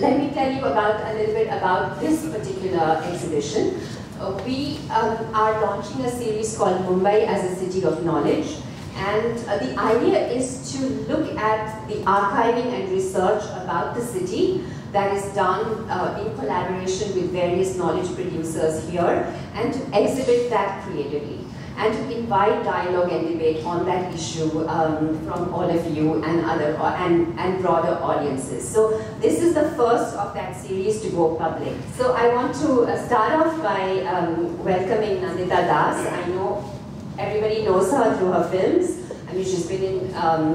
let me tell you about a little bit about this particular exhibition. We are launching a series called Mumbai as a City of Knowledge, and the idea is to look at the archiving and research about the city that is done in collaboration with various knowledge producers here, and to exhibit that creatively and to invite dialogue and debate on that issue from all of you and other and broader audiences. So this is the first of that series to go public. So I want to start off by welcoming Nandita Das. I know everybody knows her through her films. I mean, she's been in,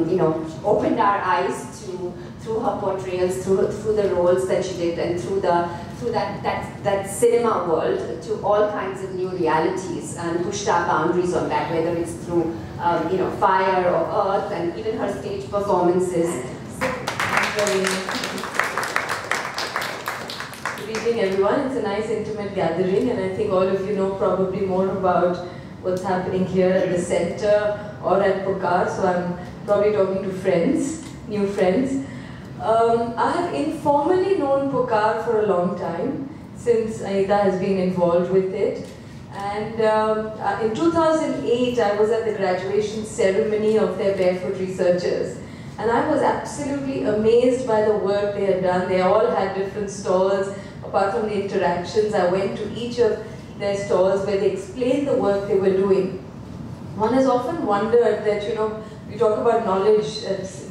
you know, opened our eyes to through her portrayals, through the roles that she did, and through that cinema world to all kinds of new realities, and pushed our boundaries on that, whether it's through you know, fire or earth, and even her stage performances. Good evening, everyone. It's a nice intimate gathering, and I think all of you know probably more about what's happening here at the center or at Pukar, so I'm probably talking to friends, new friends. I have informally known Pukar for a long time, since Anita has been involved with it. And in 2008, I was at the graduation ceremony of their barefoot researchers. And I was absolutely amazed by the work they had done. They all had different stalls. Apart from the interactions, I went to each of their stalls where they explained the work they were doing. One has often wondered that, you know, we talk about knowledge,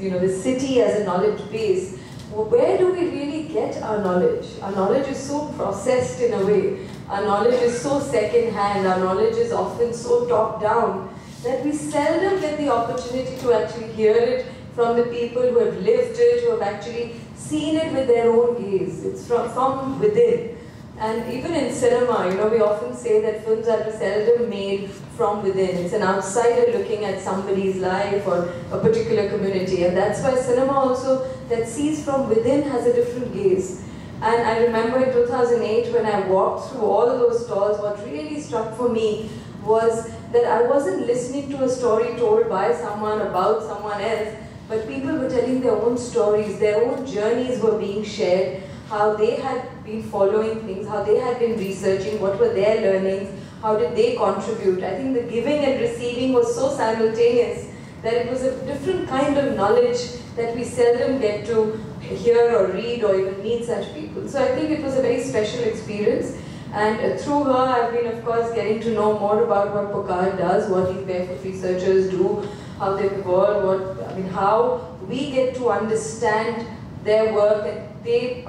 you know, the city as a knowledge base. Where do we really get our knowledge? Our knowledge is so processed in a way. Our knowledge is so second-hand. Our knowledge is often so top-down that we seldom get the opportunity to actually hear it from the people who have lived it, who have actually seen it with their own gaze. It's from within. And even in cinema, you know, we often say that films are seldom made from within. It's an outsider looking at somebody's life or a particular community. And that's why cinema also that sees from within has a different gaze. And I remember in 2008 when I walked through all of those stalls, what really struck for me was that I wasn't listening to a story told by someone about someone else, but people were telling their own stories, their own journeys were being shared, how they had been following things, how they had been researching, what were their learnings, how did they contribute. I think the giving and receiving was so simultaneous that it was a different kind of knowledge that we seldom get to hear or read or even meet such people. So I think it was a very special experience, and through her I've been of course getting to know more about what Pukar does, what these barefoot researchers do, how they evolve, what, I mean, how we get to understand their work. And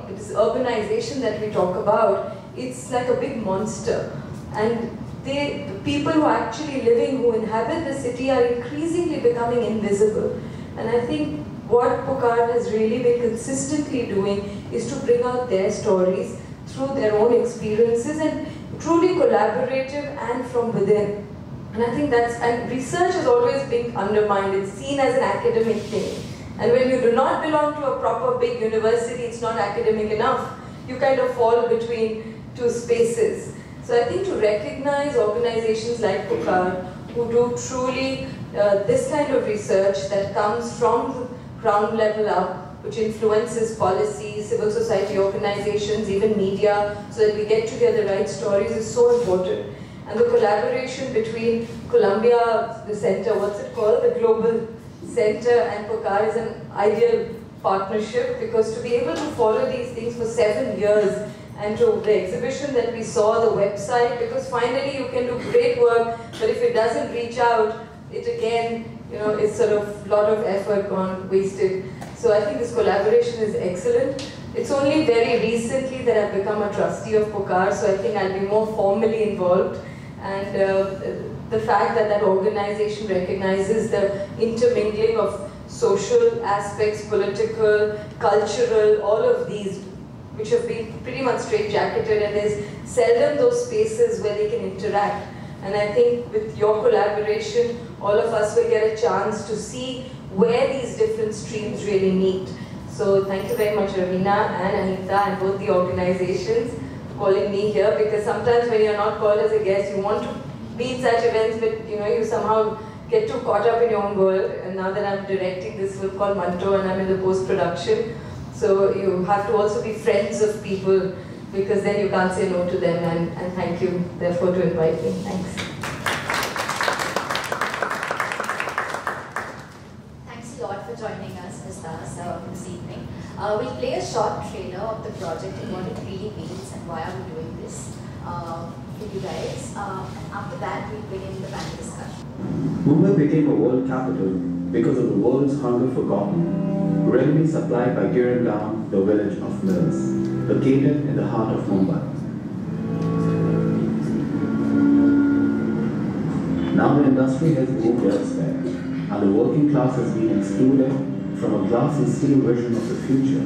this urbanization that we talk about, it's like a big monster. And the people who are actually living, who inhabit the city, are increasingly becoming invisible. And I think what Pukar has really been consistently doing is to bring out their stories through their own experiences, and truly collaborative and from within. And I think that's, and research has always been undermined. It's seen as an academic thing. And when you do not belong to a proper big university, it's not academic enough. You kind of fall between two spaces. So I think to recognize organizations like Pukar, who do truly this kind of research that comes from ground level up, which influences policy, civil society organizations, even media, so that we get to hear the right stories, is so important. And the collaboration between Columbia, the center, what's it called, the Global Center, and Pukar is an ideal partnership, because to be able to follow these things for 7 years, and to the exhibition that we saw, the website, because finally you can do great work, but if it doesn't reach out, it again, you know, it's sort of a lot of effort gone wasted. So I think this collaboration is excellent. It's only very recently that I've become a trustee of Pukar, so I think I'll be more formally involved. And the fact that that organization recognizes the intermingling of social aspects, political, cultural, all of these, which have been pretty much straitjacketed, and there's seldom those spaces where they can interact. And I think with your collaboration, all of us will get a chance to see where these different streams really meet. So thank you very much, Ravina and Anita, and both the organizations for calling me here, because sometimes when you're not called as a guest, you want to be in such events, but you know, you somehow get too caught up in your own world. And now that I'm directing this film called Manto and I'm in the post-production, So you have to also be friends of people, because then you can't say no to them. And thank you, therefore, to invite me. Thanks. Thanks a lot for joining us, Ms. Das, this evening. We'll play a short trailer of the project and what it really means and why are we doing this for you guys. And after that, we'll begin the panel discussion. Mumbai became a world capital because of the world's hunger for cotton, readily supplied by Girangaon, the village of mills, located in the heart of Mumbai. Now the industry has moved elsewhere, and the working class has been excluded from a glass and steel vision of the future.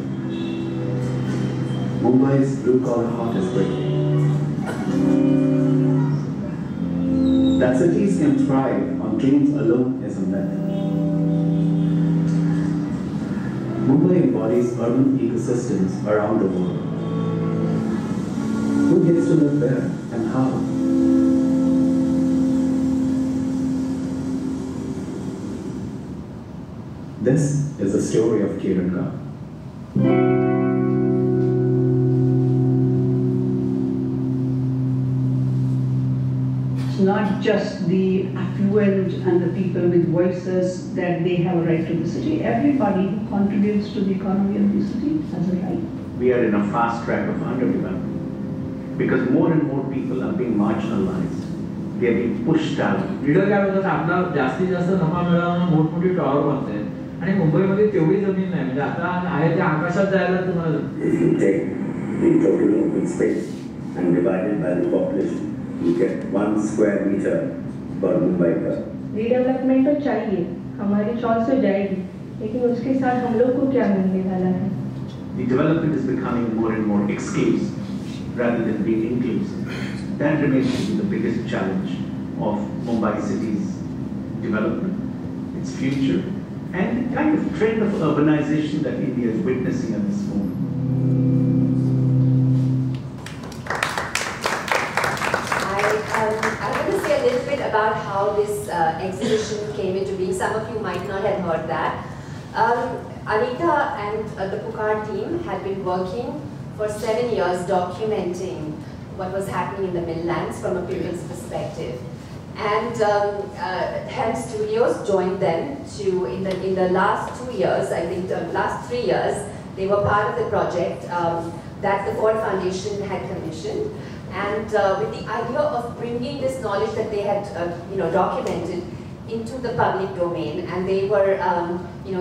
Mumbai's blue-collar heart is breaking. That cities can thrive on dreams alone is a myth. Mumbai embodies urban ecosystems around the world. Who gets to live there and how? This is the story of Girangaon. It's not just the affluent and the people with voices that they have a right to the city. Everybody who contributes to the economy of the city has a right. We are in a fast track of underdevelopment, because more and more people are being marginalized. They are being pushed out. Leader क्या बोलता है अपना जास्ती जास्ती धमाल मेरा ना मोट मोटी टावर बनते हैं अने मुंबई में भी तेवड़ी ज़मीन नहीं मिला था आये थे आकाशत जायला तुम्हारे If you take the total open space and divide it by the population, you get 1 square meter per Mumbai curve. Redevelopment तो चाहिए, हमारी चॉइस तो जाएगी, लेकिन उसके साथ हम लोग को क्या मिलने वाला है? The development is becoming more and more exclusive rather than being inclusive. That remains to be the biggest challenge of Mumbai city's development, its future, and the kind of trend of urbanization that India is witnessing at this moment. I'm going to say a little bit about how this exhibition came into being. Some of you might not have heard that. Anita and the Pukar team had been working for 7 years documenting what was happening in the Midlands from a people's perspective. And HELM Studios joined them to, in the last 2 years, I think the last 3 years, they were part of the project that the Ford Foundation had commissioned. And with the idea of bringing this knowledge that they had documented into the public domain, and they were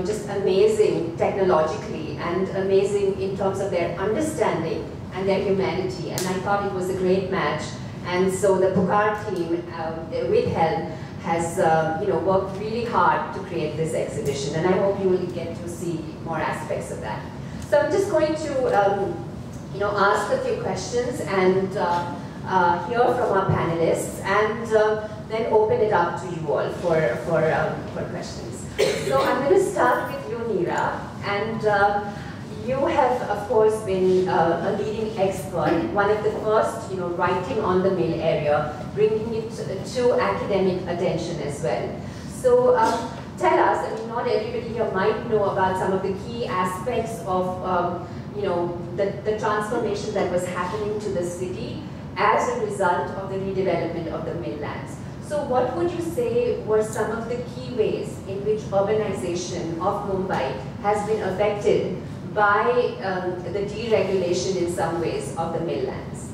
just amazing technologically and amazing in terms of their understanding and their humanity, and I thought it was a great match. And so the Pukar team with HELM has worked really hard to create this exhibition, and I hope you will get to see more aspects of that. So I'm just going to ask a few questions and hear from our panelists, and then open it up to you all for questions. So I'm going to start with you, Neera, and you have, of course, been a leading expert, one of the first, writing on the mill area, bringing it to academic attention as well. So tell us, I mean, not everybody here might know about some of the key aspects of, the transformation that was happening to the city as a result of the redevelopment of the Midlands. So what would you say were some of the key ways in which urbanization of Mumbai has been affected by the deregulation in some ways of the Midlands?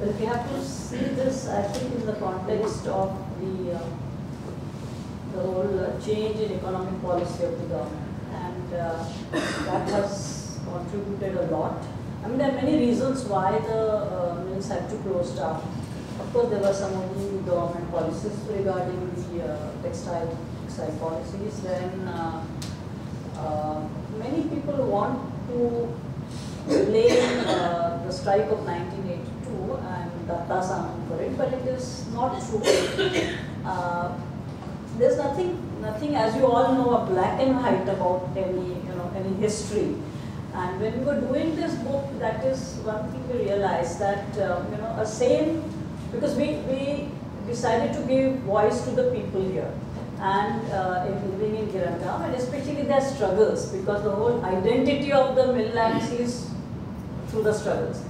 Well, we have to see this, I think, in the context of the whole change in economic policy of the government. And that has contributed a lot. I mean, there are many reasons why the mills had to close down. Of course, there were some of the government policies regarding the textile policies. Then many people want to blame the strike of 1982 and Nandita Das for it, but it is not true. There's nothing, as you all know, a black and white about any history. And when we were doing this book, that is one thing we realized, that a same, because we decided to give voice to the people here. and in living in Girangaon, and especially their struggles, because the whole identity of the milllands is through the struggles.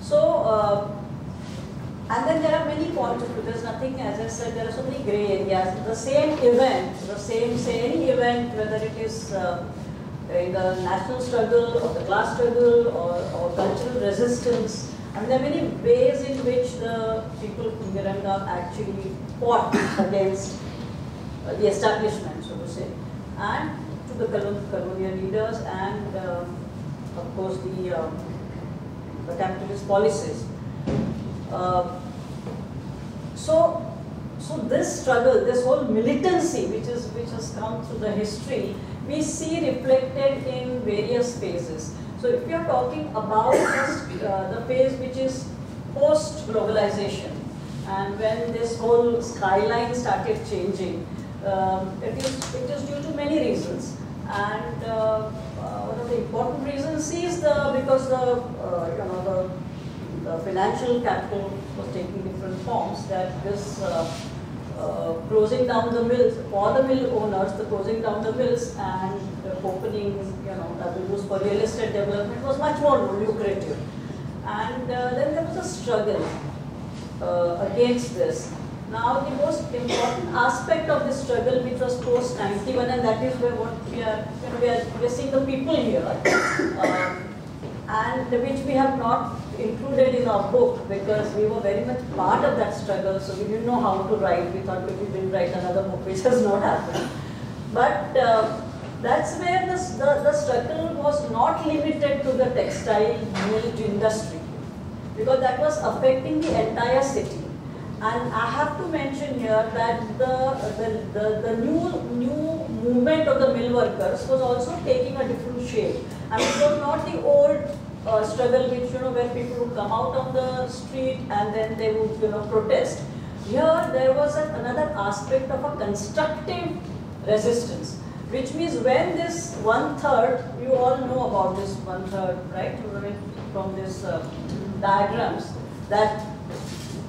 So, and then there are many contributors. Nothing, as I said, there are so many grey areas. The same event, the same, any event, whether it is in the national struggle or the class struggle or cultural resistance, I mean, there are many ways in which the people in Girangaon actually fought against the establishment, so to say, and to the colonial leaders, and of course the capitalist policies. So this struggle, this whole militancy, which has come through the history, we see reflected in various phases. So if you are talking about the phase which is post-globalization, and when this whole skyline started changing, it is due to many reasons, and one of the important reasons is because the financial capital was taking different forms. That this closing down the mills for the mill owners, the closing down the mills and the opening, that we use for real estate development was much more lucrative. And then there was a struggle against this. Now, the most important aspect of this struggle, which was post-91, and that is where what we are seeing the people here, and which we have not included in our book because we were very much part of that struggle, so we didn't know how to write. We thought maybe we will write another book, which has not happened. But that's where the struggle was not limited to the textile mill industry, because that was affecting the entire city. And I have to mention here that the new movement of the mill workers was also taking a different shape. I mean, it was not the old struggle, which where people would come out on the street and then they would protest. Here there was another aspect of a constructive resistance, which means when this 1/3, you all know about this 1/3, right? You know it from this diagrams that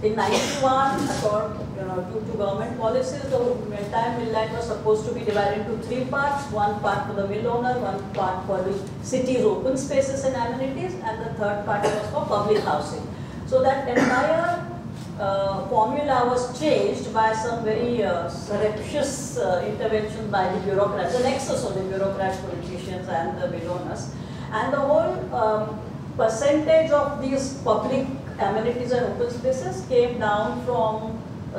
in 91, due to government policies, the entire mill land was supposed to be divided into 3 parts: one part for the mill owner, one part for the city's open spaces and amenities, and the third part was for public housing. So that entire formula was changed by some very surreptitious intervention by the bureaucrats, the nexus of the bureaucrats, politicians, and the mill owners, and the whole percentage of these public amenities and open spaces came down from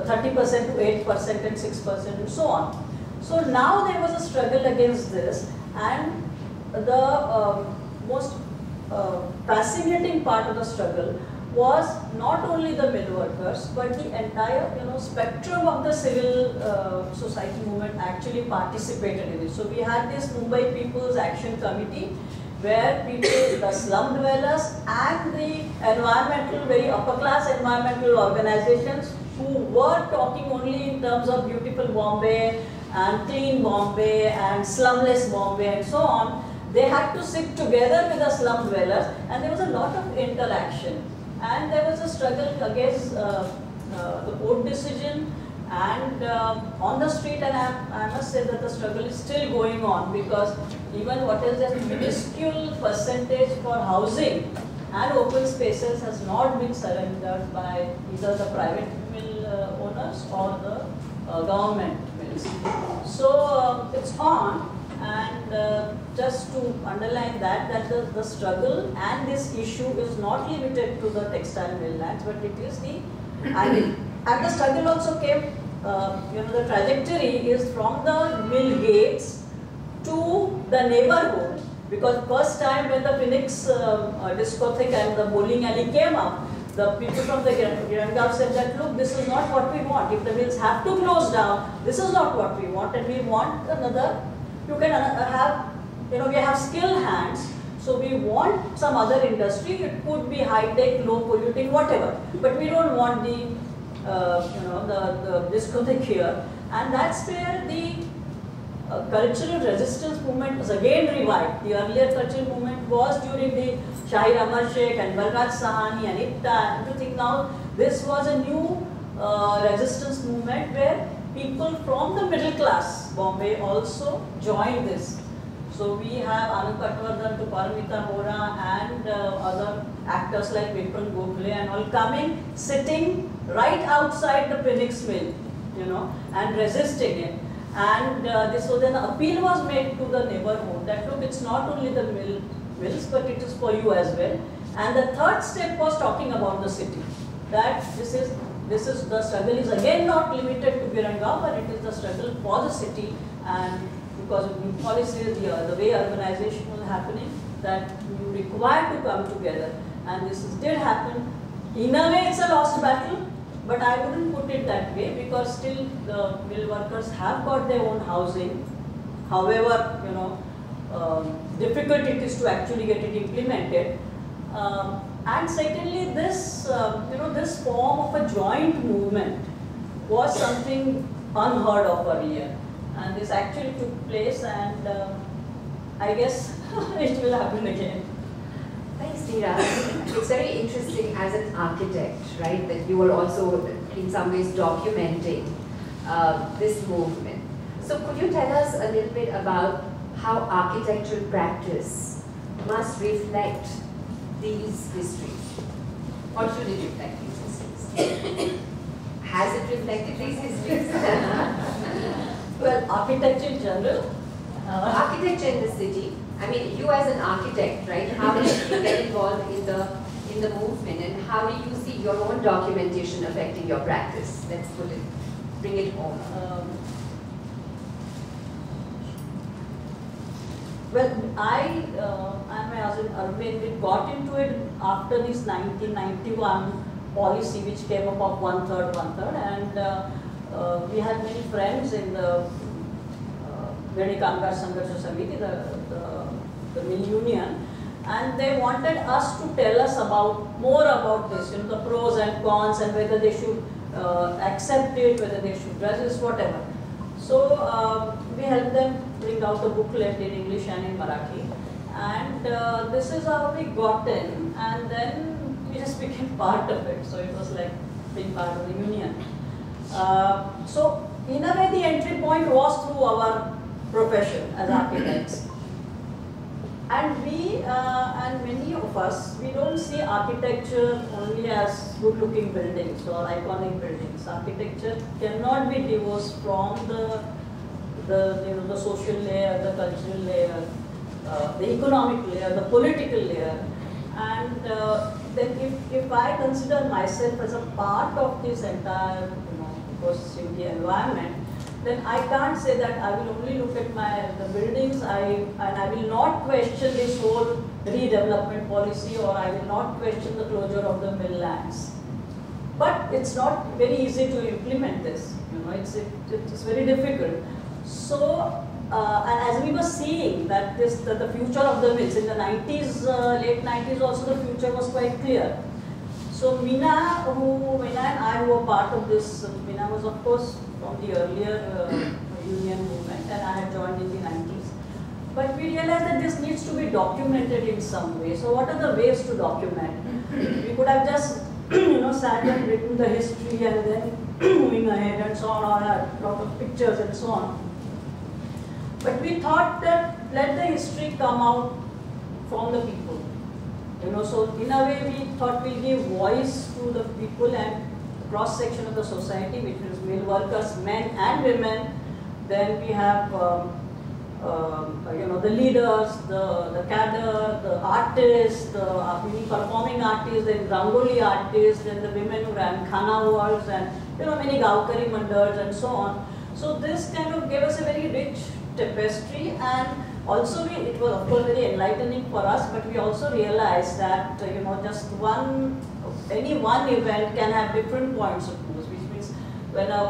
30% to 8% and 6% and so on. So now there was a struggle against this, and the most fascinating part of the struggle was not only the mill workers, but the entire spectrum of the civil society movement actually participated in it. So we had this Mumbai People's Action Committee, where people, the slum dwellers and the environmental, very upper class environmental organizations who were talking only in terms of beautiful Bombay and clean Bombay and slumless Bombay and so on, they had to sit together with the slum dwellers, and there was a lot of interaction. And there was a struggle against the court decision, and on the street, and I must say that the struggle is still going on, because even what is the minuscule percentage for housing and open spaces has not been surrendered by either the private mill owners or the government mills. So it's on, and just to underline that the struggle and this issue is not limited to the textile mill lands, but it is the and the struggle also came, the trajectory is from the mill gates to the neighborhood, because first time when the Phoenix discotheque and the bowling alley came up, the people from the Girangaon said that, look, this is not what we want. If the mills have to close down, this is not what we want, and we want another, you can have, we have skilled hands, so we want some other industry. It could be high-tech, low-polluting, whatever, but we don't want the the discotheque here. And that's where the cultural resistance movement was again revived. The earlier cultural movement was during the Shahir Amar Sheikh and Balraj Sahani and IPTA and everything. Now this was a new resistance movement where people from the middle class Bombay also joined this. So we have Anand Patwardhan to Paramita Mora and other actors like Vikram Gokhale and all coming, sitting right outside the Phoenix Mill, you know, and resisting it. And so then the appeal was made to the neighborhood that look, it's not only the mills, but it is for you as well. And the third step was talking about the city. That this is the struggle is again not limited to Girangaon, but it is the struggle for the city, and because of new policies, the way urbanization was happening, that you require to come together. And this did happen. In a way, it's a lost battle, but I wouldn't put it that way, because still the mill workers have got their own housing. However, you know, difficult it is to actually get it implemented. And secondly, this this form of a joint movement was something unheard of earlier. And this actually took place, and I guess it will happen again. Thanks, Neera. It's very interesting as an architect, right, that you were also in some ways documenting this movement. So could you tell us a little bit about how architectural practice must reflect these histories? Or should it reflect these histories? Has it reflected these histories? Well, architecture in general. Architecture in the city. I mean, you as an architect, right? How did you get involved in the movement, and how do you see your own documentation affecting your practice? Let's put it, bring it home. Well, I and my husband Arvind, we got into it after this 1991 policy, which came up 1/3, 1/3, and. We had many friends in the Kamkar Sangarsha Samiti, the mill union, and they wanted us to tell us about more about this, you know, the pros and cons, and whether they should accept it, whether they should resist, whatever. So we helped them bring out a booklet in English and in Marathi, and this is how we got in, and then we just became part of it. So it was like being part of the union. So in a way, the entry point was through our profession as architects, and we and many of us, we don't see architecture only as good-looking buildings or iconic buildings. Architecture cannot be divorced from the social layer, the cultural layer, the economic layer, the political layer, and then if I consider myself as a part of this entire in the environment, then I can't say that I will only look at the buildings. I will not question this whole redevelopment policy, or I will not question the closure of the mill lands. But it's not very easy to implement this. You know, it's very difficult. So, and as we were seeing that the future of the mills in the 90s, late 90s, also the future was quite clear. So Meena and I were part of this. Meena was, of course, from the earlier union movement, and I had joined in the 90s. But we realized that this needs to be documented in some way. So what are the ways to document? We could have just, sat and written the history and then moving ahead and so on, or a lot of pictures and so on. But we thought that let the history come out from the people. So in a way, we thought we'll give voice to the people and cross-section of the society, which is mill workers, men and women. Then we have, the leaders, the cadre, the artists, the performing artists, then Rangoli artists, then the women who ran khana walls, and many Gaukari mandals and so on. So this kind of gave us a very rich tapestry, and also, it was of course very enlightening for us, but we also realized that just any one event can have different points of view, which means when a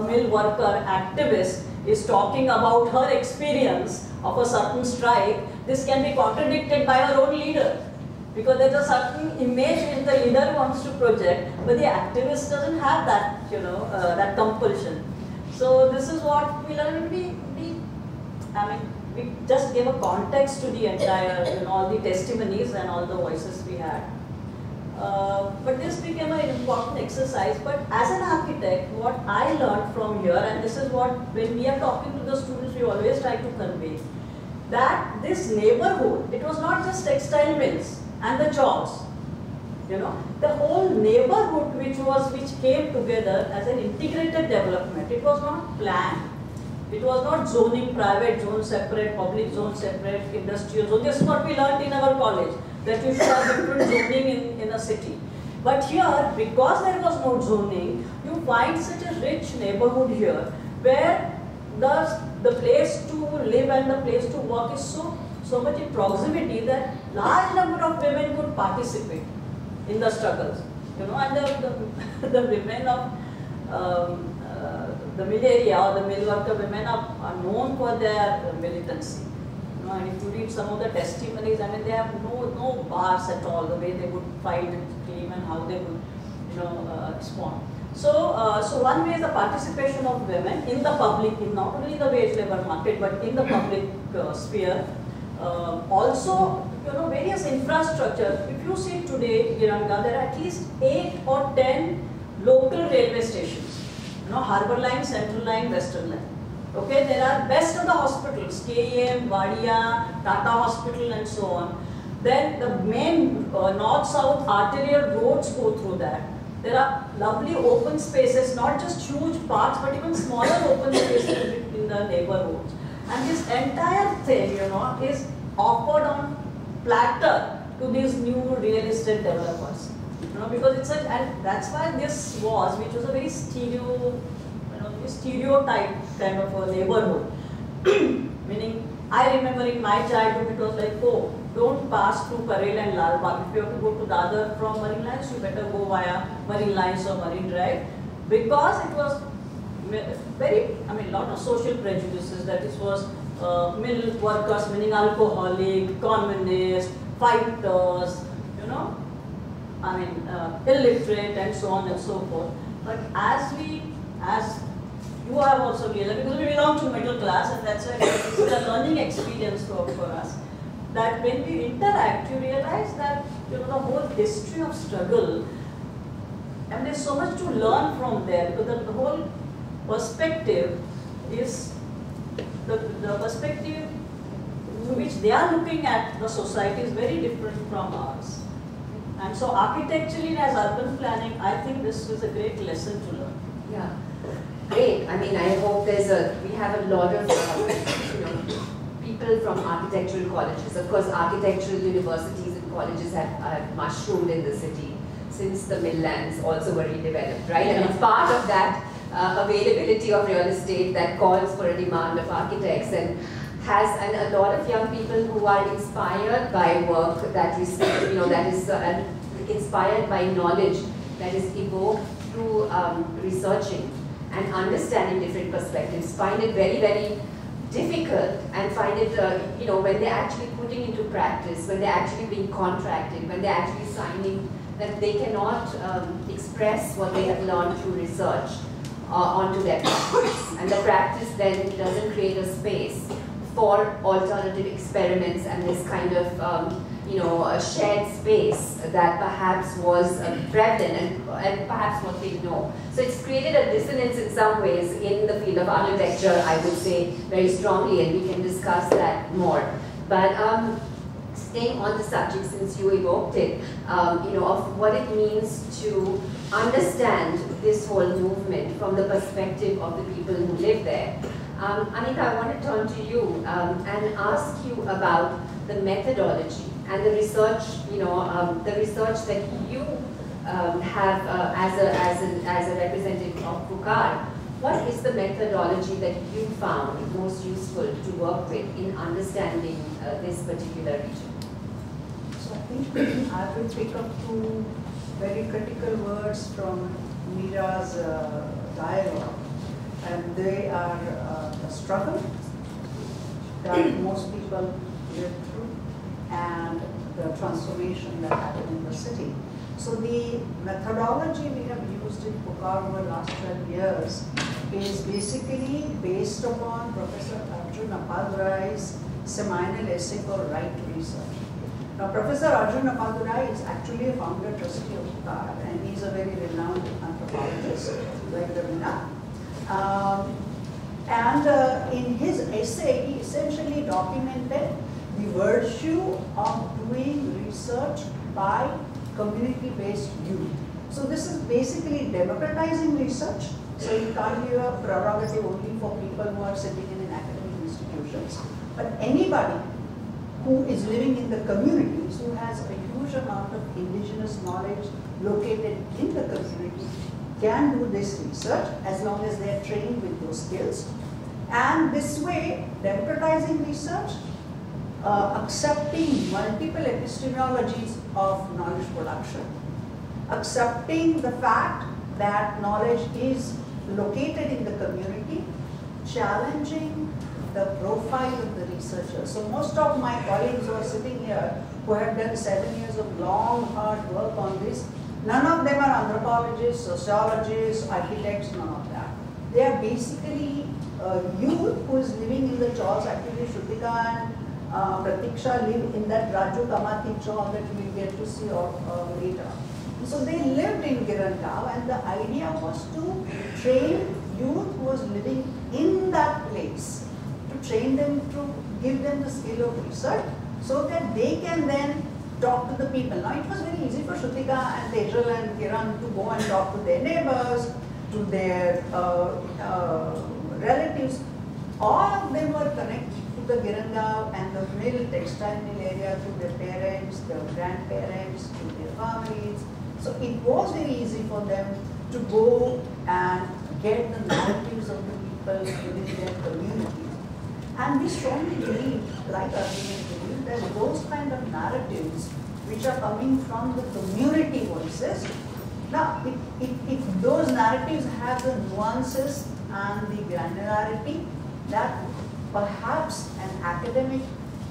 mill worker activist is talking about her experience of a certain strike, this can be contradicted by her own leader, because there's a certain image which the leader wants to project, but the activist doesn't have that that compulsion. So this is what we learned. We just gave a context to the entire, all the testimonies and all the voices we had. But this became an important exercise. But as an architect, what I learned from here, and this is what, when we are talking to the students, we always try to convey, that this neighborhood, it was not just textile mills and the jobs. You know, the whole neighborhood which came together as an integrated development. It was not planned. It was not zoning, private zone separate, public zone separate, industrial zone. This is what we learned in our college, that you should have different zoning in a city. But here, because there was no zoning, you find such a rich neighborhood here, where the place to live and the place to work is so much in proximity that large number of women could participate in the struggles, you know, and the women of the mill area or the mill worker women are known for their militancy. You know, and if you read some of the testimonies, I mean, they have no bars at all, the way they would fight and claim and how they would, you know, respond. So, so one way is the participation of women in the public, in not only the wage labor market, but in the public sphere. Also, you know, various infrastructure. If you see today, Girangaon, there are at least 8 or 10 local railway stations. You know, Harbour Line, Central Line, Western Line. Okay, there are best of the hospitals, KEM, Vadia, Tata Hospital, and so on. Then the main north-south arterial roads go through that. There are lovely open spaces, not just huge parks, but even smaller open spaces in the neighborhoods. And this entire thing, you know, is offered on platter to these new real estate developers. You know, because it's and that's why this was, which was a very stereotype kind of a neighborhood. Meaning, I remember in my childhood, it was like, oh, don't pass through Parel and Lal Bagh. If you have to go to Dadar from Marine Lines, you better go via Marine Lines or Marine Drive. Because it was very, I mean, lot of social prejudices that this was mill workers, meaning alcoholic, communist, fighters, you know, I mean, illiterate and so on and so forth. But as you have also realized, because we belong to middle class, and that's why it's a learning experience for us, that when we interact, you realize that, you know, the whole history of struggle, and there's so much to learn from there, because the whole perspective is the perspective which they are looking at the society is very different from ours. And so architecturally and as urban planning, I think this is a great lesson to learn. Yeah, great. I mean, I hope we have a lot of you know, people from architectural colleges. Of course, architectural universities and colleges have mushroomed in the city since the Midlands also were redeveloped, right? And it's part of that availability of real estate that calls for a demand of architects, and a lot of young people who are inspired by work that is, you know, that is inspired by knowledge that is evoked through researching and understanding different perspectives, find it very, very difficult, and find it, you know, when they're actually putting into practice, when they're actually being contracted, when they're actually signing, that they cannot express what they have learned through research onto their practice. And the practice then doesn't create a space for alternative experiments and this kind of you know, a shared space that perhaps was prevalent and perhaps what they know. So it's created a dissonance in some ways in the field of architecture, I would say, very strongly, and we can discuss that more. But staying on the subject, since you evoked it, you know, of what it means to understand this whole movement from the perspective of the people who live there. Anita, I want to turn to you and ask you about the methodology and the research, you know, the research that you have as a representative of Pukar. What is the methodology that you found most useful to work with in understanding this particular region? So I think I will pick up two very critical words from Neera's dialogue, and they are the struggle that most people live through and the transformation that happened in the city. So the methodology we have used in Pukar over the last 12 years is basically based upon Professor Arjun Appadurai's seminal essay called Right to Research. Now, Professor Arjun Appadurai is actually a founder trustee of Pukar, and he's a very renowned anthropologist like Ravina. In his essay, he essentially documented the virtue of doing research by community-based youth. So this is basically democratizing research. So you can't give a prerogative only for people who are sitting in academic institutions, but anybody who is living in the communities, who has a huge amount of indigenous knowledge located in the community, can do this research as long as they are trained with those skills. And this way, democratizing research, accepting multiple epistemologies of knowledge production, accepting the fact that knowledge is located in the community, challenging the profile of the researcher. So most of my colleagues who are sitting here, who have done 7 years of long, hard work on this, none of them are anthropologists, sociologists, architects, none of that. They are basically youth who is living in the chawls. Actually, Shrutika and Pratiksha live in that Raju Kamati chawl that we will get to see later. So they lived in Girangaon, and the idea was to train youth who was living in that place, to train them, to give them the skill of research so that they can then talk to the people. Now, it was very easy for Shrutika and Tejal and Kiran to go and talk to their neighbors, to their relatives. All of them were connected to the Girangaon and the mill, textile mill area, to their parents, their grandparents, to their families. So it was very easy for them to go and get the narratives of the people within their community. And we strongly believe, like Arjun believed, that those kind of narratives which are coming from the community voices, now, if those narratives have the nuances and the granularity that perhaps an academic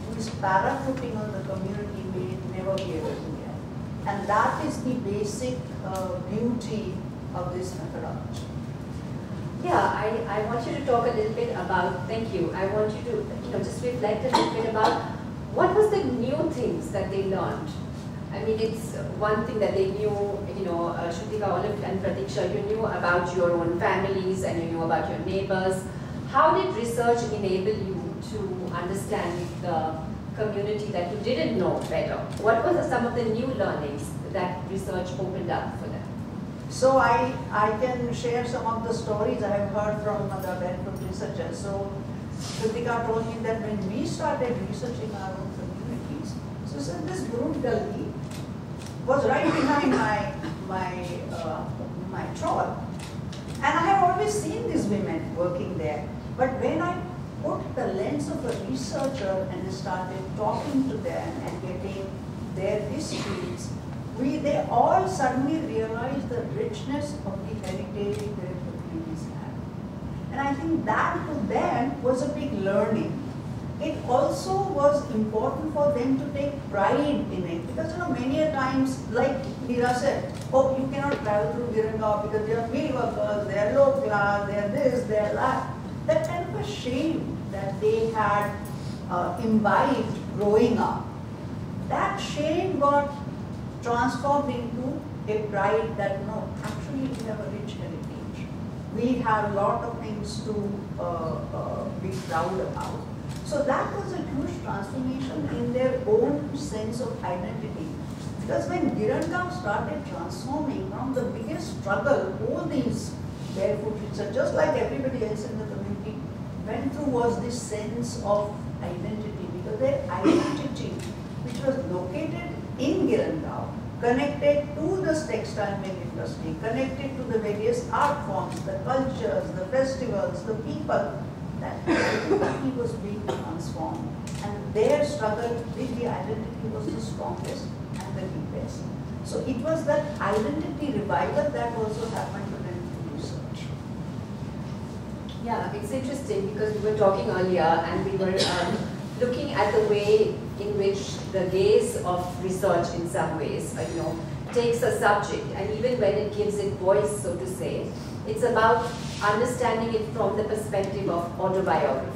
who is parachuting on the community may never be able to get. And that is the basic beauty of this methodology. Yeah, I want you to talk a little bit about, thank you, I want you to just reflect a little bit about what was the new things that they learned. I mean, it's one thing that they knew, Shrutika, Olive and Pratiksha, you knew about your own families and you knew about your neighbors. How did research enable you to understand the community that you didn't know better? What were some of the new learnings that research opened up for them? So I can share some of the stories I have heard from other benefit researchers. So Shrutika told me that when we started researching our own communities, so this Guru Galgi was right behind my trawl. And I have always seen these women working there. But when I put the lens of a researcher and started talking to them and getting their histories, they all suddenly realized the richness of the heritage their communities had. And I think that to them was a big learning. It also was important for them to take pride in it, because many a times, like Neera said, oh, you cannot travel through Girangaon because they are mill workers, they are low class, they are this, they are that. That kind of a shame that they had imbibed growing up. That shame got transformed into a pride that, no, actually we have a rich heritage. We have a lot of things to be proud about. So that was a huge transformation in their own sense of identity. Because when Girangaon started transforming, from the biggest struggle all these barefoot researchers, just like everybody else in the community, went through was this sense of identity. Because their identity, which was located in Girangaon, connected to this textile mill industry, connected to the various art forms, the cultures, the festivals, the people, that identity was being transformed. And their struggle with the identity was the strongest and the deepest. So it was that identity revival that also happened to them through research. Yeah, it's interesting because we were talking earlier and we were looking at the way in which the gaze of research in some ways, takes a subject, and even when it gives it voice, so to say, it's about understanding it from the perspective of autobiography.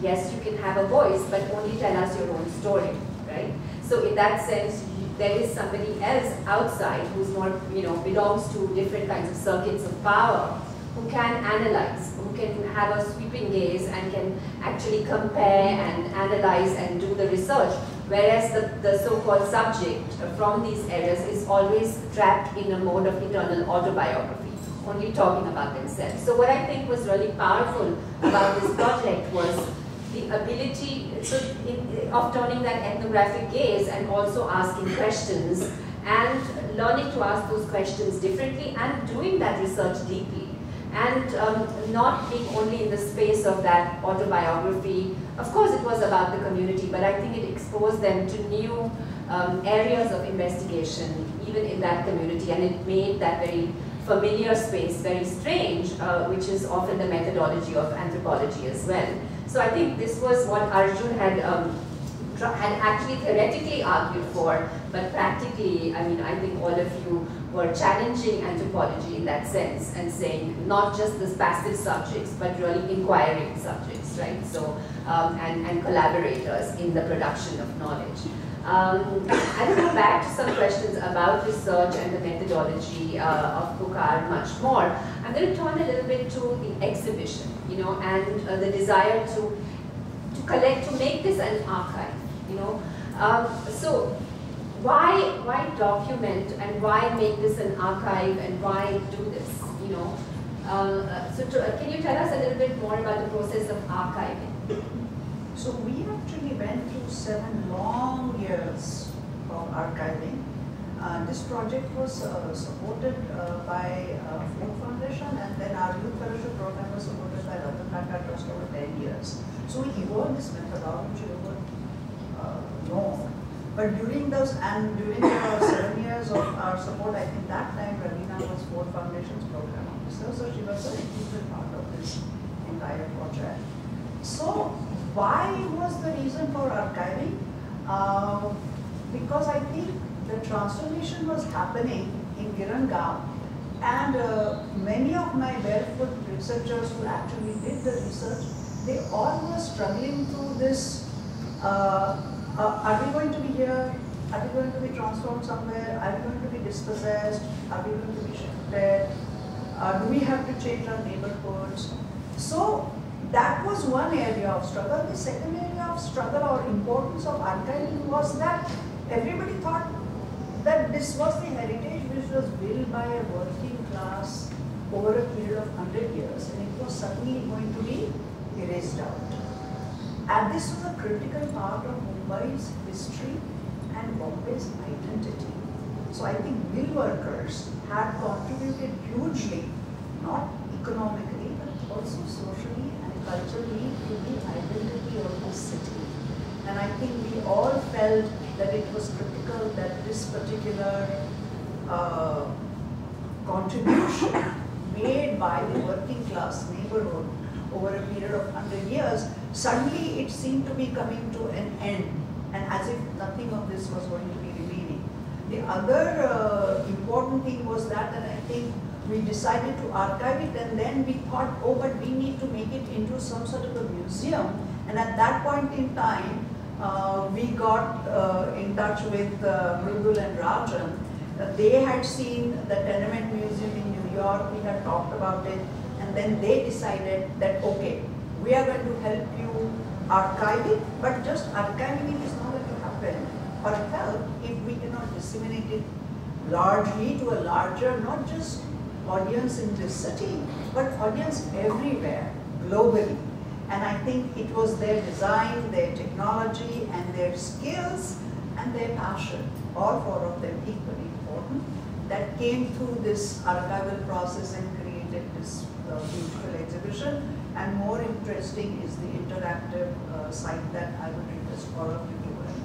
Yes, you can have a voice, but only tell us your own story, right? So in in that sense, there is somebody else outside who's not, belongs to different kinds of circuits of power, who can analyze, who can have a sweeping gaze and can actually compare and analyze and do the research. Whereas the so-called subject from these eras is always trapped in a mode of internal autobiography, only talking about themselves. So what I think was really powerful about this project was the ability of turning that ethnographic gaze and also asking questions and learning to ask those questions differently and doing that research deeply. And not being only in the space of that autobiography. Of course it was about the community, but I think it exposed them to new areas of investigation, even in that community, and it made that very familiar space very strange, which is often the methodology of anthropology as well. So I think this was what Arjun had actually theoretically argued for, but practically, I think all of you were challenging anthropology in that sense and saying not just this passive subjects, but really inquiring subjects, right? So, and collaborators in the production of knowledge. I'll go back to some questions about research and the methodology of Pukar much more. I'm going to turn a little bit to the exhibition, and the desire to collect, to make this an archive, so why document and why make this an archive and why do this, so can you tell us a little bit more about the process of archiving? So we actually went through 7 long years of archiving. This project was supported by Ford Foundation, and then our youth fellowship program was supported by Rockefeller Trust over 10 years. So we evolved this methodology over long. But during those, and during the 7 years of our support, I think that time Ravina was Ford Foundation's program officer, so she was an integral part of this entire project. So why was the reason for archiving? Because I think the transformation was happening in Girangaon, and many of my barefoot researchers who actually did the research, they all were struggling through this, are we going to be here? Are we going to be transformed somewhere? Are we going to be dispossessed? Are we going to be shifted? Do we have to change our neighborhoods? So that was one area of struggle. The second area of struggle or importance of archiving was that everybody thought that this was the heritage which was built by a working class over a period of 100 years, and it was suddenly going to be erased out. And this was a critical part of Mumbai's history and Bombay's identity. So I think mill workers had contributed hugely, not economically, but also socially and culturally to the identity of the city. And I think we all felt that it was critical that this particular contribution made by the working class neighborhood over a period of 100 years, suddenly it seemed to be coming to an end, and as if nothing of this was going to be remaining. The other important thing was that, and I think we decided to archive it, and then we thought, oh, but we need to make it into some sort of a museum. And at that point in time, we got in touch with Mridul and Rajan. They had seen the Tenement Museum in New York, we had talked about it, and then they decided that, okay, we are going to help you archive it, but just archiving it is not going to happen or help if we cannot disseminate it largely to a larger, not just audience in this city, but audience everywhere, globally. And I think it was their design, their technology, and their skills, and their passion, all 4 of them equally important, that came through this archival process and created this beautiful exhibition. And more interesting is the interactive site that I would request all of you to go and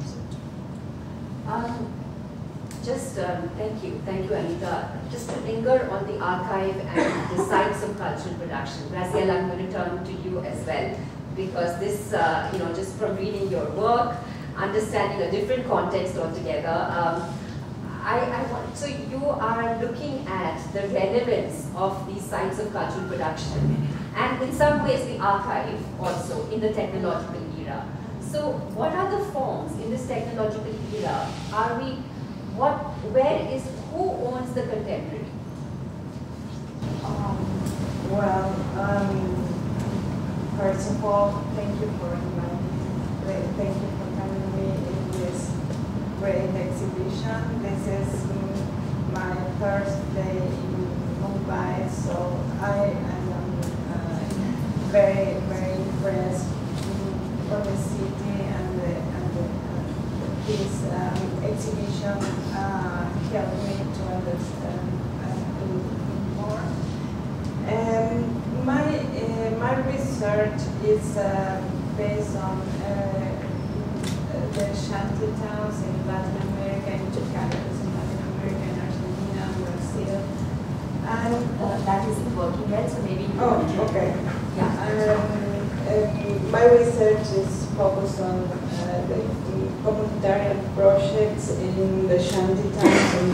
visit. Thank you, Anita. Just to linger on the archive and the sites of cultural production, Graciela, I'm going to turn to you as well, because this, just from reading your work, understanding a different context altogether, so you are looking at the relevance of these sites of cultural production, and in some ways the archive also in the technological era. So what are the forms in this technological era Are we, who owns the contemporary? First of all, thank you for inviting me. Thank you for having me in this great exhibition. This is my first day in Mumbai, so I am very, very impressed for the city and this exhibition helped me to understand a little more. My research is based on the shanty towns in Latin America, in Jakarta, in Latin America, in Argentina, and Brazil. And that isn't working well, so maybe you okay. Yeah. My research is focused on the communitarian projects in the shanty towns in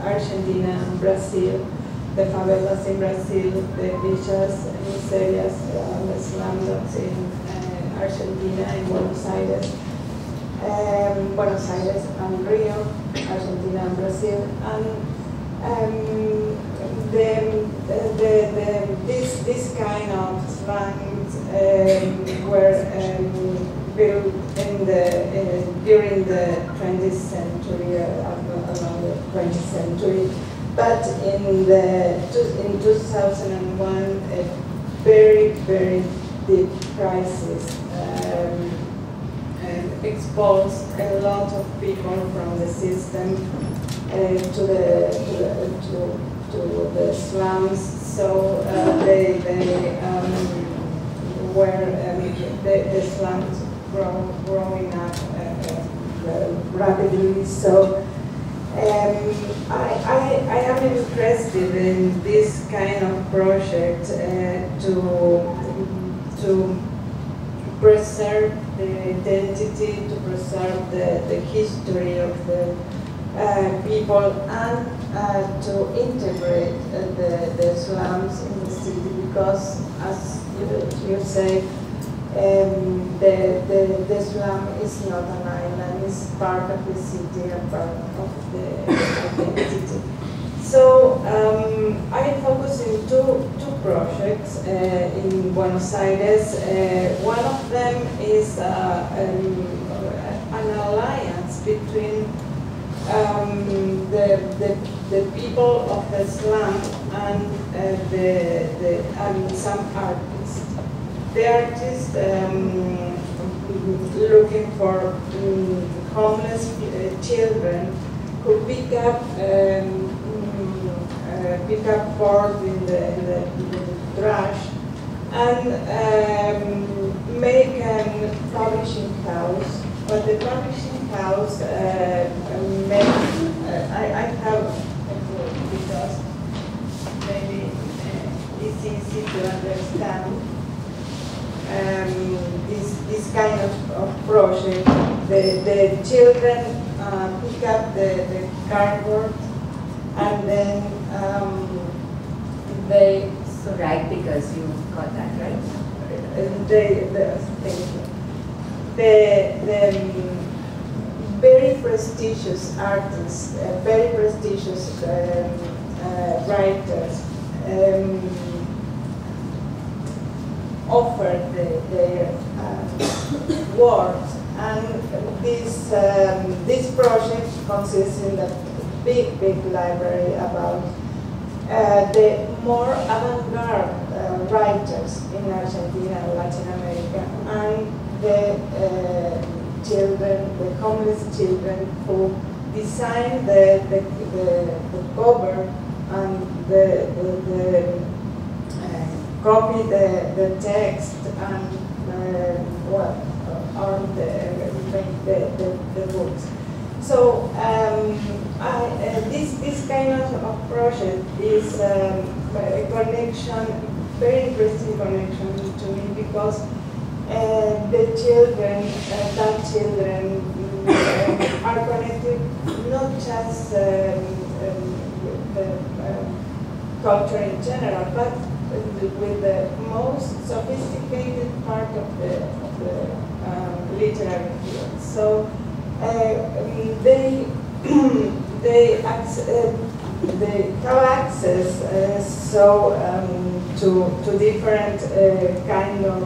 Argentina and Brazil, the favelas in Brazil, the villas and miserias, the slums in Argentina, in Buenos Aires and Rio, Argentina and Brazil, and this kind of slums were built in the, during the 20th century, around the 20th century. But in 2001, a very, very deep crisis exposed a lot of people from the system to the slums. So the slums growing up rapidly. So. I am interested in this kind of project to preserve the identity, to preserve the history of the people, and to integrate the slums in the city, because, as you say, the slum is not an island, it's part of the city and part of the identity. So I focus in two projects in Buenos Aires. One of them is an alliance between the people of the slum and some artists. The artists looking for homeless children who pick up board in the trash and make a publishing house. But the publishing house I have a book because maybe it's easy to understand. This kind of project, the children pick up the cardboard and then they... So right, because you got that right? The very prestigious artists, very prestigious writers, offer their works, and this project consists in a big library about the more avant-garde writers in Argentina and Latin America, and the children, the homeless children who design the cover and copy the text and make the books. So this kind of project is a connection, very interesting connection to me, because the children are connected not just the culture in general, but with the most sophisticated part of the literary field. So they have access so to different kind of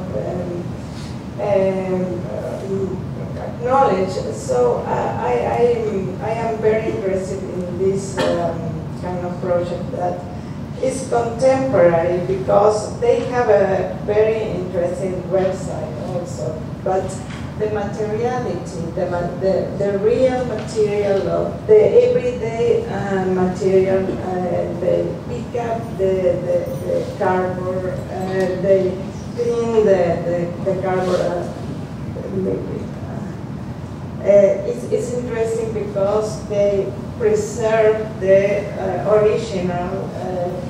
knowledge. So I am very interested in this kind of project that is contemporary, because they have a very interesting website also, but the materiality, the real material of the everyday material, they pick up the cardboard, they clean the cardboard. It's interesting because they preserve the original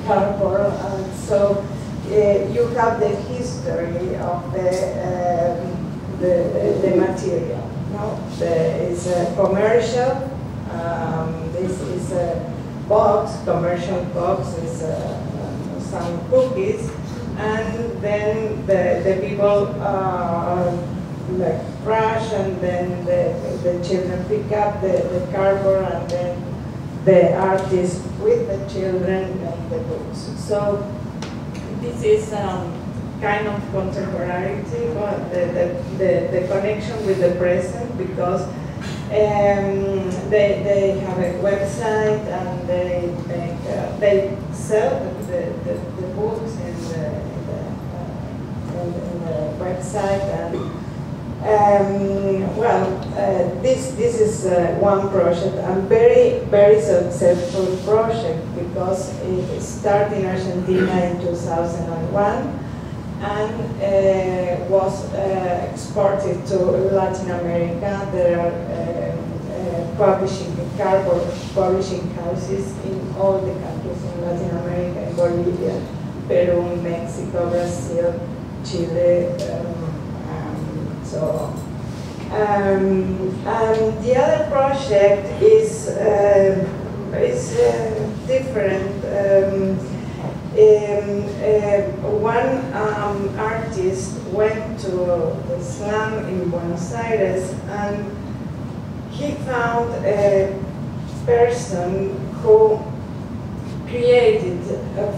cardboard, and so you have the history of the material. No, it's a commercial. This is a box, commercial box. Is some cookies, and then the people like trash, and then the children pick up the cardboard, and then the artist with the children and the books. So this is kind of contemporaneity, but the connection with the present, because they have a website, and they sell the books in the website, and this is one project, a very, very successful project, because it started in Argentina in 2001 and was exported to Latin America. There are publishing houses in all the countries in Latin America, in Bolivia, Peru, Mexico, Brazil, Chile, so, and the other project is different. One artist went to the slum in Buenos Aires, and he found a person who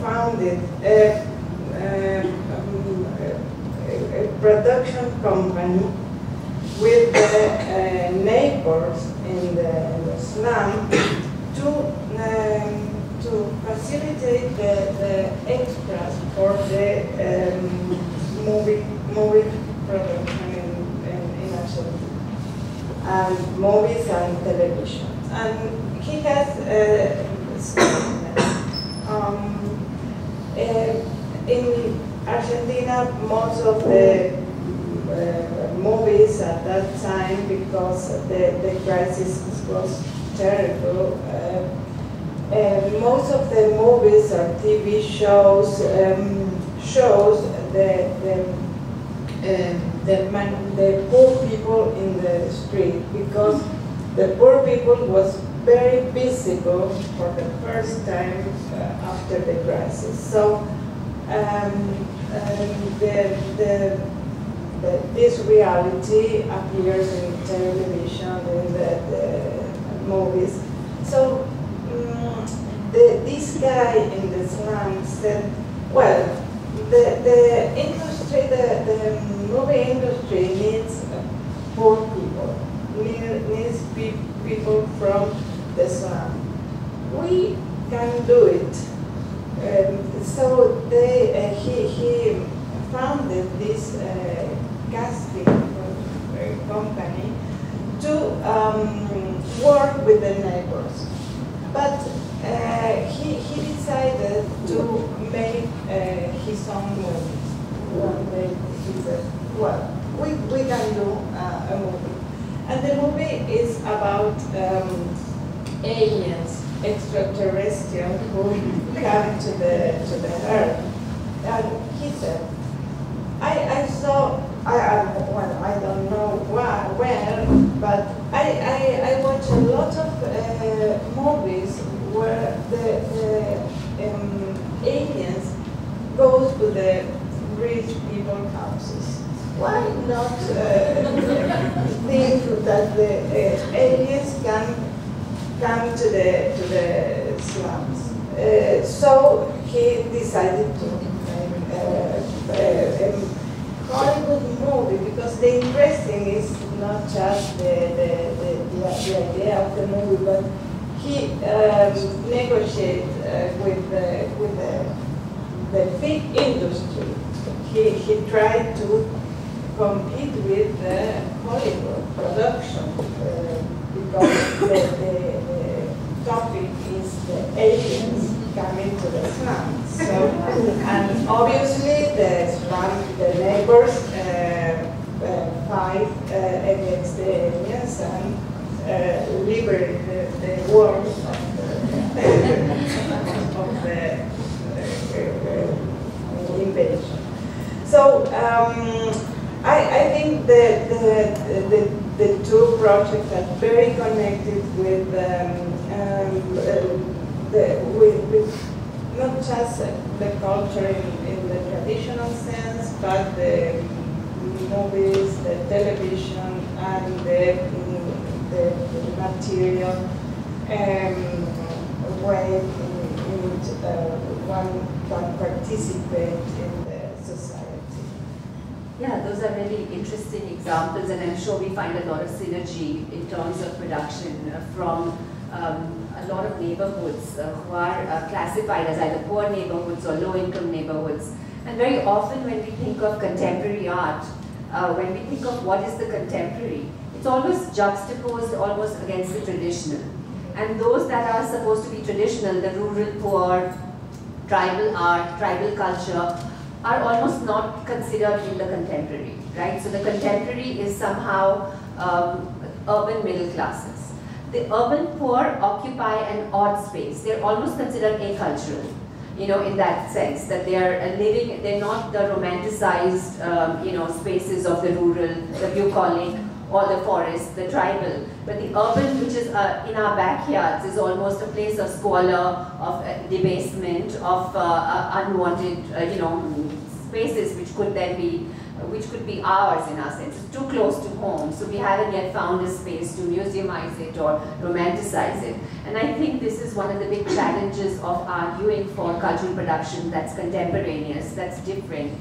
founded a production company with the neighbors in the slum to facilitate the extras for the movie production in Argentina, and movies and television. And he has in Argentina, most of the movies at that time, because the crisis was terrible, most of the movies or TV shows shows the poor people in the street, because the poor people was very visible for the first time after the crisis. So this reality appears in television, in the movies. So this guy in the slum said, well, the industry, the movie industry needs poor people, needs people from the slum. We can do it. So he founded this casting company to work with the neighbors. But he decided to make his own movies. One day he said, well, we can do a movie. And the movie is about aliens, extraterrestrials, who come to the Earth. And he said, I saw, well, I don't know where, but I watched a lot of movies where the aliens goes to the rich people's houses. Why not think that the aliens can come to the slums. So he decided to Hollywood movie, because the interesting is not just the idea of the movie, but he negotiated with the big industry. He tried to compete with the Hollywood production because the topic is the aliens coming to the slums. So, and obviously the slums, the neighbors fight against the aliens and liberate the world of the invasion. So I think the two projects are very connected with not just the culture in the traditional sense, but the movies, the television, and the material way in which one can participate in the society. Yeah, those are really interesting examples, and I'm sure we find a lot of synergy in terms of production from a lot of neighborhoods who are classified as either poor neighborhoods or low-income neighborhoods. And very often when we think of contemporary art, when we think of what is the contemporary, it's always juxtaposed almost against the traditional. And those that are supposed to be traditional, the rural poor, tribal art, tribal culture, are almost not considered in the contemporary, right? So the contemporary is somehow urban middle classes. The urban poor occupy an odd space. They're almost considered acultural, you know, in that sense, that they are living, they're not the romanticized, you know, spaces of the rural, the bucolic, or the forest, the tribal. But the urban, which is in our backyards, is almost a place of squalor, of debasement, of unwanted, you know, spaces which could then be, which could be ours in our sense. It's too close to home, so we haven't yet found a space to museumize it or romanticize it. And I think this is one of the big challenges of arguing for cultural production that's contemporaneous, that's different.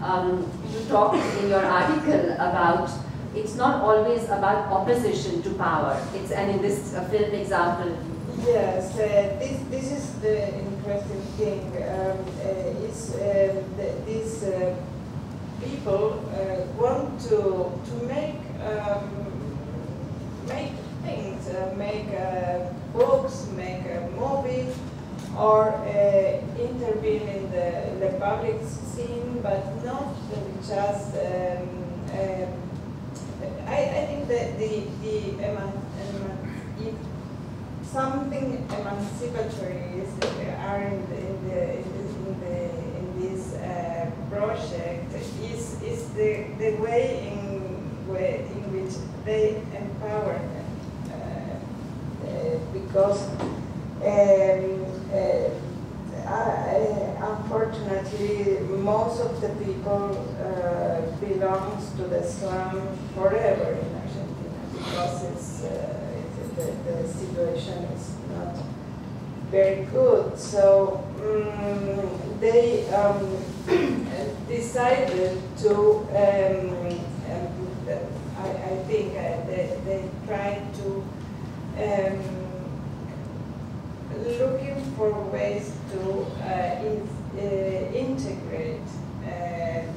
You talk in your article about, it's not always about opposition to power. It's, and in this film example. Yes, this is the interesting thing. People want to make make things, make books, make a movie, or intervene in the public scene, but not just. I think that if something emancipatory is are in this project is the way in which they empower them, because unfortunately most of the people belongs to the slum forever in Argentina, because the situation is not very good. So they decided to, I think they tried to looking for ways to integrate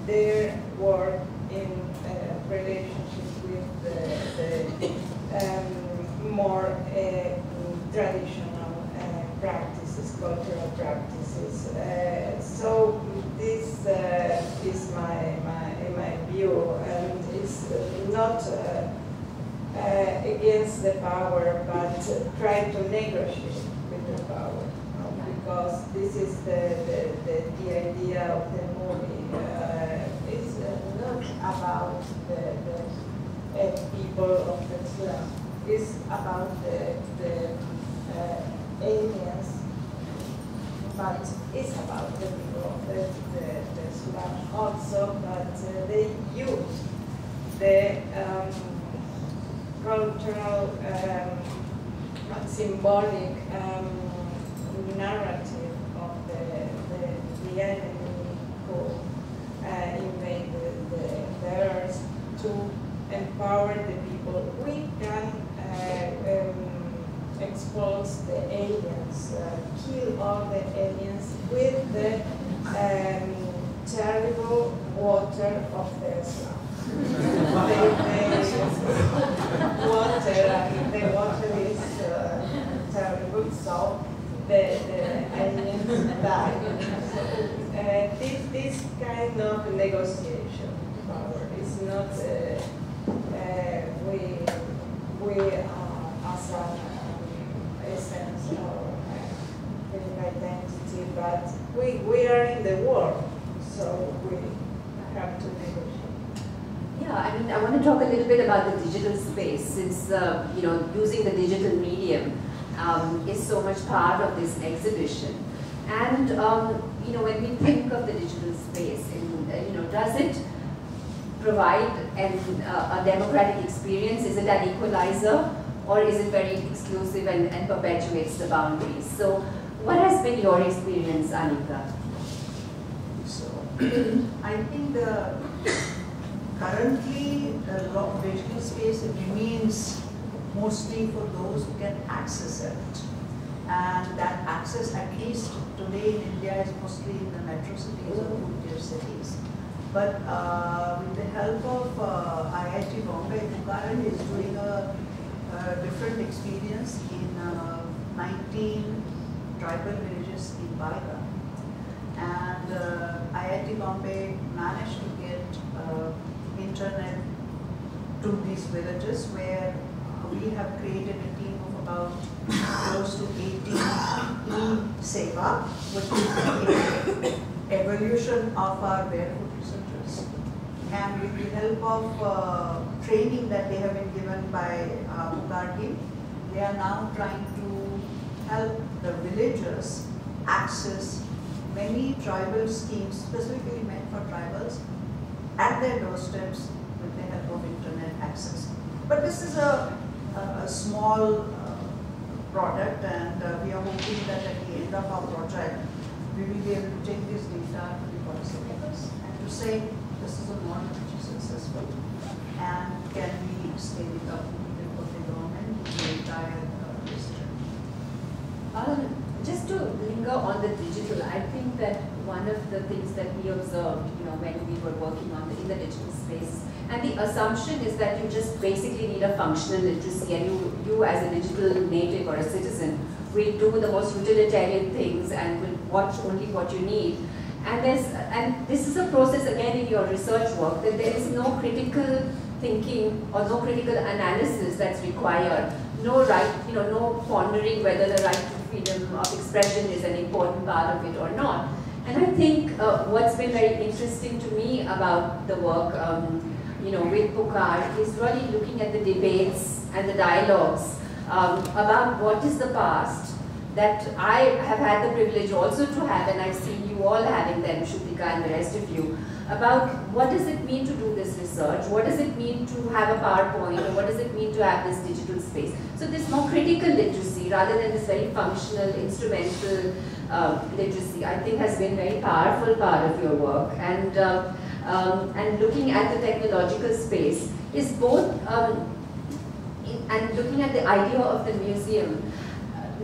their work in relationship with the more traditional practices, cultural practices. So this is my view, and it's not against the power, but trying to negotiate with the power, because this is the idea of the movie. It's not about the people of the slum. It's about the aliens, but it's about the people, the slum also, but they use the cultural, symbolic narrative of the enemy who invade the earth to empower the people. We can expose the aliens, kill all the aliens with the terrible water of the slum. The water is terrible, so the aliens die. This kind of negotiation power is not, as a sense of identity, but we are in the war, so we have to negotiate. Yeah, I mean, I want to talk a little bit about the digital space, since you know, using the digital medium is so much part of this exhibition. And you know, when we think of the digital space, and, you know, does it provide a democratic experience? Is it an equalizer, or is it very exclusive and perpetuates the boundaries? So, what has been your experience, Anika? So, I think currently, the digital space remains mostly for those who can access it. And that access, at least today in India, is mostly in the metro cities or food-tier cities. But with the help of IIT Bombay, Pukar is doing a different experience in 19 tribal villages in Bhagwan. And IIT Bombay managed to get internet to these villages, where we have created a team of about close to 80 e-seva, which is an evolution of our barefoot researchers. And with the help of training that they have been given by Pukar team, they are now trying to help the villagers access many tribal schemes, specifically meant for tribals, at their doorsteps with the help of internet access. But this is a small product, and we are hoping that at the end of our project, we will be able to take this data to the policymakers and to say this is a model which is successful and can be scaled up with the help of the government, the entire district. Just to linger on the digital, I think that one of the things that we observed, you know, when we were working on in the digital space, and the assumption is that you just basically need a functional literacy, and you as a digital native or a citizen will do the most utilitarian things and will watch only what you need. And this is a process, again, in your research work, that there is no critical thinking or no critical analysis that's required. No right, you know, no pondering whether the right to freedom of expression is an important part of it or not. And I think what's been very interesting to me about the work, you know, with Pukar is really looking at the debates and the dialogues about what is the past that I have had the privilege also to have, and I've seen you all having them, Shrutika and the rest of you, about what does it mean to do this research, what does it mean to have a PowerPoint, or what does it mean to have this digital space. So this more critical literacy, rather than this very functional, instrumental, literacy, I think has been a very powerful part of your work. And and looking at the technological space is both, and looking at the idea of the museum,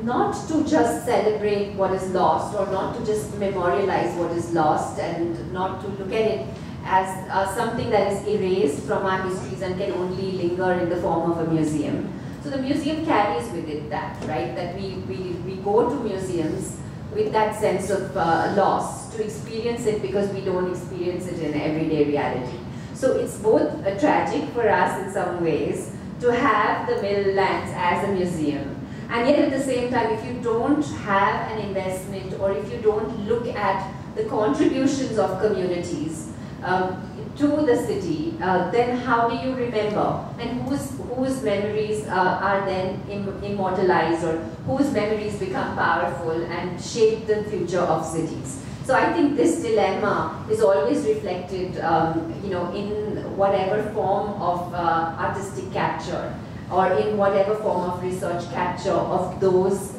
not to just celebrate what is lost, or not to just memorialize what is lost, and not to look at it as something that is erased from our histories and can only linger in the form of a museum. So the museum carries with it that, right, that we go to museums with that sense of loss, to experience it because we don't experience it in everyday reality. So it's both tragic for us in some ways to have the Milllands as a museum, and yet at the same time, if you don't have an investment, or if you don't look at the contributions of communities to the city, then how do you remember, and whose memories are then immortalized, or whose memories become powerful and shape the future of cities? So I think this dilemma is always reflected, you know, in whatever form of artistic capture, or in whatever form of research capture of those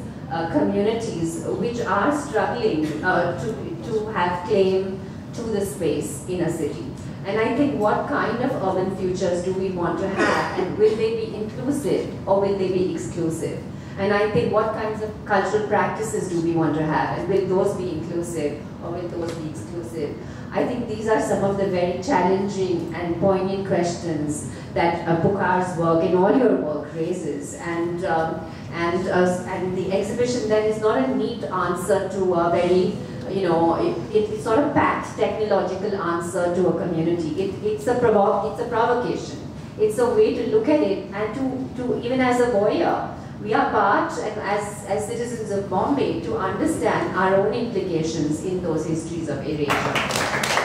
communities which are struggling to have claim to the space in a city. And I think, what kind of urban futures do we want to have, and will they be inclusive or will they be exclusive? And I think, what kinds of cultural practices do we want to have, and will those be inclusive or will those be exclusive? I think these are some of the very challenging and poignant questions that Pukar's work and all your work raises. And the exhibition then is not a neat answer to a very, it's not a packed technological answer to a community. It's a provocation. It's a way to look at it, and to even as a voyeur, we are part, and as citizens of Bombay, to understand our own implications in those histories of erasure.